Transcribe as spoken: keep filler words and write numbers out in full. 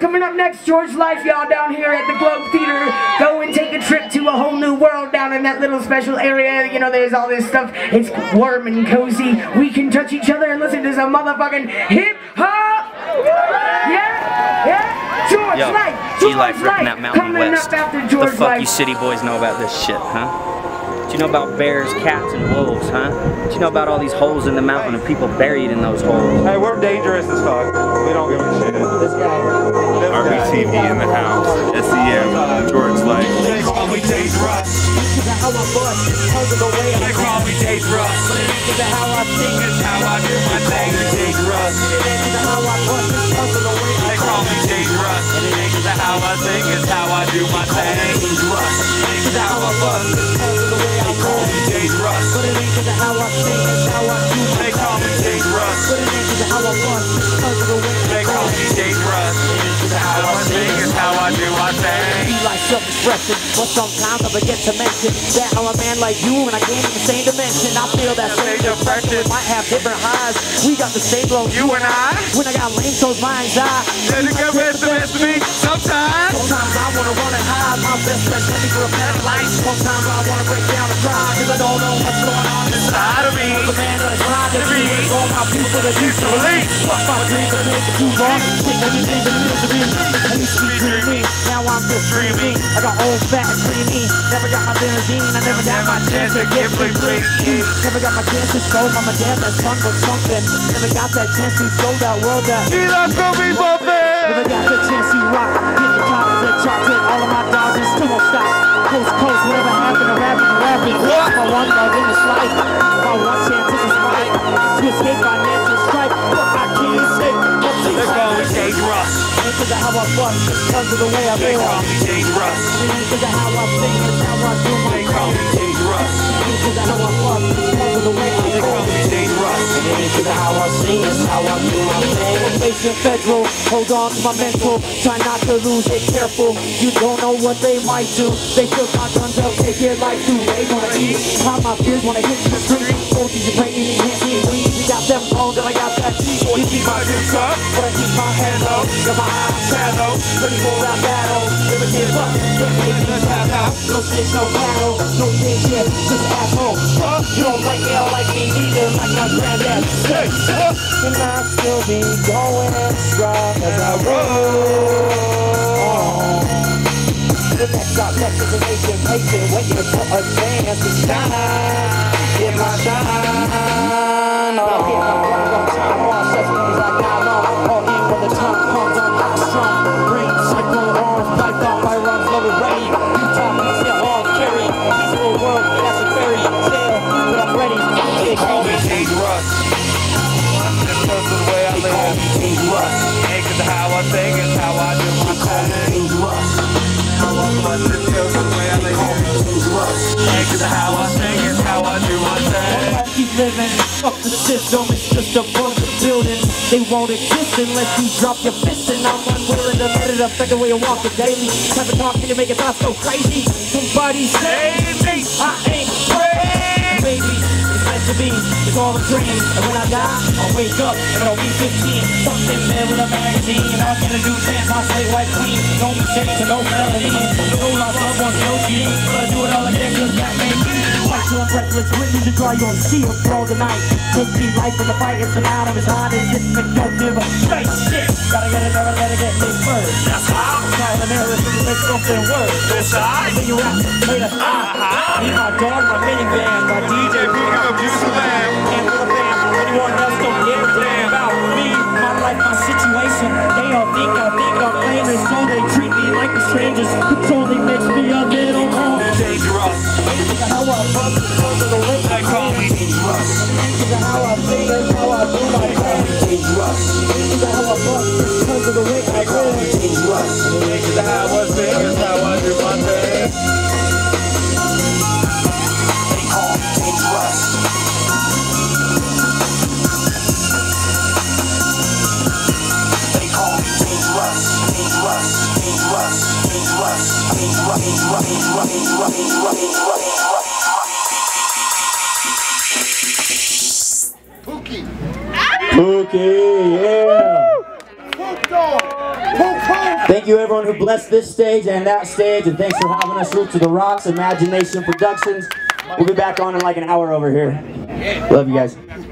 Coming up next, George Life, y'all, down here at the Globe Theater. Go and take a trip to a whole new world down in that little special area. You know, there's all this stuff. It's warm and cozy. We can touch each other and listen to some motherfucking hip-hop. Yeah, yeah. George Yo, Life, George Life, ripping that Mountain coming West. Up after George the fuck Life. You city boys know about this shit, huh? What you know about bears, cats, and wolves, huh? What you know about all these holes in the mountain and people buried in those holes? Hey, we're dangerous as fuck. We don't give a shit. This guy. R B T V in the house, S E M, George Life. They call me Taste Russ. This is how I bust, hold it away. They call me Taste Russ. This is how I sing, this is how I do my thing. Taste Russ. This is how I bust, hold it away. They call me Taste Russ. This is how I sing, this is how I do my thing. Taste Russ. This is how I bust, hold it away. They call me Taste Russ. This is how I sing, this is how I do my thing. They call me Taste Russ. This is how I bust, hold it away. They call me Taste Russ. How I sing is how I do my thing. Be like self-expression, but sometimes I forget to mention that I'm a man like you and I came from the same dimension. I feel that same depression. We might have different highs. We got the same low. You and I. When I got lame, so's mine's eye. There's a good best of me. Sometimes. Sometimes I wanna run and hide. My best friend's looking for a better life. Sometimes I wanna break down and cry, cause I don't know what's going on inside of me. I'm the man that's trying to create all my people that used to believe. Fuck my dreams that make it too long. Think that you think that you used to be. I used to be dreaming, now I'm just dreaming. I got old, fat, and creamy. Never got my limousine, I never got my chance to get free, free, free. Never got my chance to show mama dad that son was something. Never got that chance to show that world that he not gonna be bumping. Never got the chance to rock, get the top of the charts, hit all of my dogs and still won't stop. Coast, coast, whatever happened to rapping, rapping. What? If I want love in this life, if I want chance, this is right. To escape financial strife, but I can't escape. They're going Taste Russ. This is how I bust, because of the way I feel. They call me Taste Russ. This is how I sing, this is how I do my thing. They call me Taste Russ. This is how I bust, because of the way I feel. They call me Taste Russ. This is how I sing, this is how I do my thing. Inflation federal, hold on to my mental. Try not to lose it, careful. You don't know what they might do. They took my guns out, take your life too. They wanna eat, how my fears wanna hit the street. Forties are breaking, you can't see me. You got them all, then I got that cheap. You keep my hips up, but I keep my hands up. Got my shadow, looking for that battle. Never give up, get paid in the tap out. No shit, no battle, no shit, shit, just asshole. Huh? You don't like me, I don't like me neither, like my granddad. Hey, huh? And I still be going extra as I roll. The next got next is a nation, patient, waiting for a chance to shine. Get my shine on. Now get my blood on time, all accessories I got on. I'm all in for the time comes on. Living. Fuck the system, it's just a bunch of buildings. They won't exist unless you drop your fist. And I'm unwilling to let it affect the way you walk the daily. Type of talking to make your thoughts go crazy. Somebody save me, I ain't crazy. Baby, it's meant to be, it's all a dream. And when I die, I'll wake up and I'll be fifteen. Something there with a magazine. And I'll get a new chance, I'll play white queen. Don't be changed to no felony. No lost love on no cheating. But I do it all again, just got me. I'm reckless, witness to dry, you'll see a pro tonight. Could be life in the fight, it's an out of his heart. It's just a don't give a straight shit. Gotta get it, never let it get me first. That's how I'm trying to nail it, you make something worse. This side, when you rap, later, ah, ah. He's my dog, my minivan, my D J, beating up Houston Lamb. And with a band, anyone else don't give a damn about me, my life, my situation. They all think I think I'm famous, so they treat me like the strangers. Control, they mix me up, they don't call me dangerous. How I bust, they call me Taste Russ. This is how I sing, that's how I do my thing. Taste Russ. This is how I bust, because of the way I call me Taste Russ. This is how I sing, that's how I do my thing. They call me Taste Russ. They call me Taste Russ. Taste Russ. Taste Russ. Taste Russ. Taste Russ. Taste Russ. Taste Russ. Taste Russ. Taste Russ. Pookie, yeah! Pookie! Pookie! Thank you everyone who blessed this stage and that stage, and thanks for having us, Roots of the Rocks, Imagination Productions. We'll be back on in like an hour over here. Love you guys.